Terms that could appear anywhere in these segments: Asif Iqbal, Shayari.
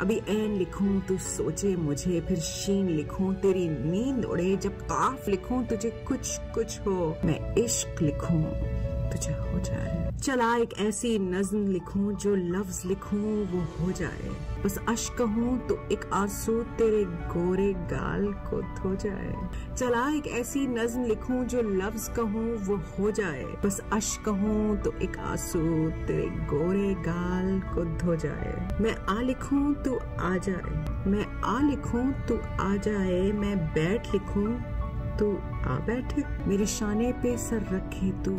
अभी ऐन लिखूं तू सोचे मुझे, फिर शीन लिखूं तेरी नींद उड़े, जब काफ लिखूं तुझे कुछ कुछ हो, मैं इश्क लिखूं तुझे हो जाए, चला एक ऐसी नज्म लिखूं जो लफ्ज लिखूं वो हो जाए, बस अश्क कहूं तो एक आंसू तेरे गोरे गाल को धो जाए, चला एक ऐसी नज्म लिखूं जो लफ्ज कहूं वो हो जाए, बस अश्क कहूं तो एक आंसू तेरे गोरे गाल को धो जाए, मैं आ लिखूं तो आ जाए, मैं आ लिखूं तो आ जाए, मैं बैठ लिखूं तो आ बैठे, मेरे शाने पे सर रखे तू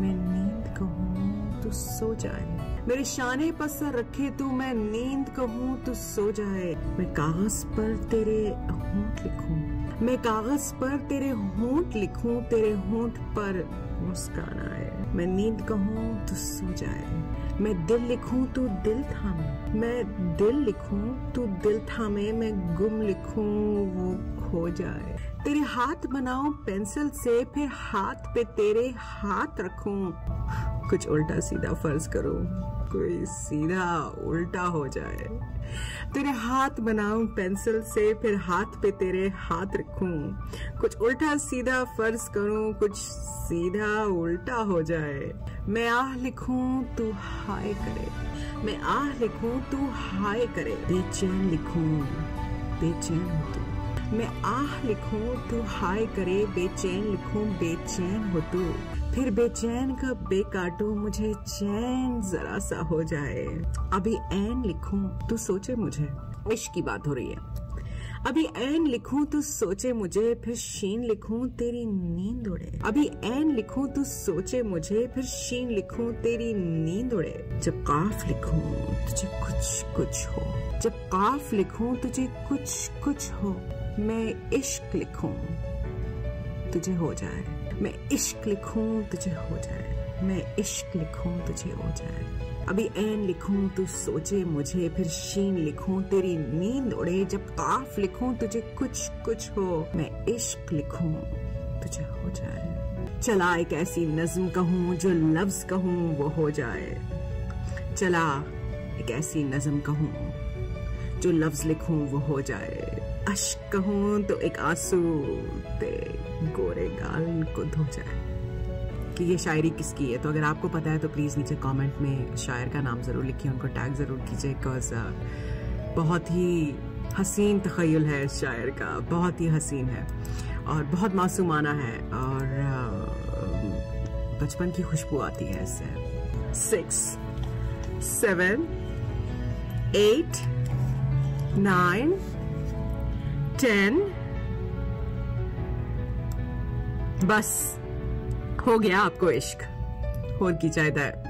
मैं नींद कहूँ तू सो जाए, मेरे शाने पर सर रखे तू मैं नींद कहूँ तू सो जाए, मैं कागज पर तेरे होंठ लिखूं, मैं कागज पर तेरे होंठ लिखूं, तेरे होंठ पर मुस्कान आए, मैं नींद कहूँ तू सो जाए, मैं दिल लिखूं तू दिल थामे, मैं दिल लिखूं तू दिल थामे, मैं गुम लिखूं वो हो जाए, तेरे हाथ बनाऊं पेंसिल से, फिर हाथ पे तेरे हाथ रखूं, कुछ उल्टा सीधा फर्ज करूं कोई सीधा उल्टा हो जाए, तेरे हाथ बनाऊं पेंसिल से, फिर हाथ पे तेरे हाथ रखूं, कुछ उल्टा सीधा फर्ज करूं कुछ सीधा उल्टा हो जाए, मैं आह लिखूं तू हाय करे, मैं आह लिखूं तू हाय करे, बेचैन लिखूं बेचैन हो तू, मैं आह लिखूं तू हाय करे, बेचैन लिखूं बेचैन हो तू, फिर बेचैन का बे काटूं मुझे चैन जरा सा हो जाए, अभी ऐन लिखूं तू सोचे मुझे, इश्क की बात हो रही है, अभी ऐन लिखूं तू सोचे मुझे, फिर शीन लिखूं तेरी नींद उड़े, अभी ऐन लिखूं तू सोचे मुझे, फिर शीन लिखूं तेरी नींद उड़े, जब काफ लिखूं तुझे कुछ कुछ हो, जब काफ लिखूं तुझे कुछ कुछ हो, मैं इश्क लिखूं तुझे हो जाए, मैं इश्क लिखूं तुझे हो जाए, मैं इश्क लिखूं तुझे हो जाए, अभी ऐन लिखूं तू सोचे मुझे, फिर शीन लिखूं तेरी नींद उड़े, जब काफ लिखूं तुझे कुछ कुछ हो, मैं इश्क लिखूं तुझे हो जाए, चला एक ऐसी नज्म कहूं जो लफ्ज कहूं वो हो जाए, चला एक ऐसी नज्म कहूं जो लफ्ज लिखूं वो हो जाए, अश्क कहूं तो एक आंसू तेरे गोरे गाल को धो जाए। कि ये शायरी किसकी है, तो अगर आपको पता है तो प्लीज़ नीचे कमेंट में शायर का नाम ज़रूर लिखिए, उनको टैग ज़रूर कीजिए, बिकॉज बहुत ही हसीन तख़य्युल है इस शायर का, बहुत ही हसीन है और बहुत मासूमाना है और बचपन की खुशबू आती है इससे। 6, 7, 8, 9, 10 बस हो गया आपको इश्क, और की चाहिए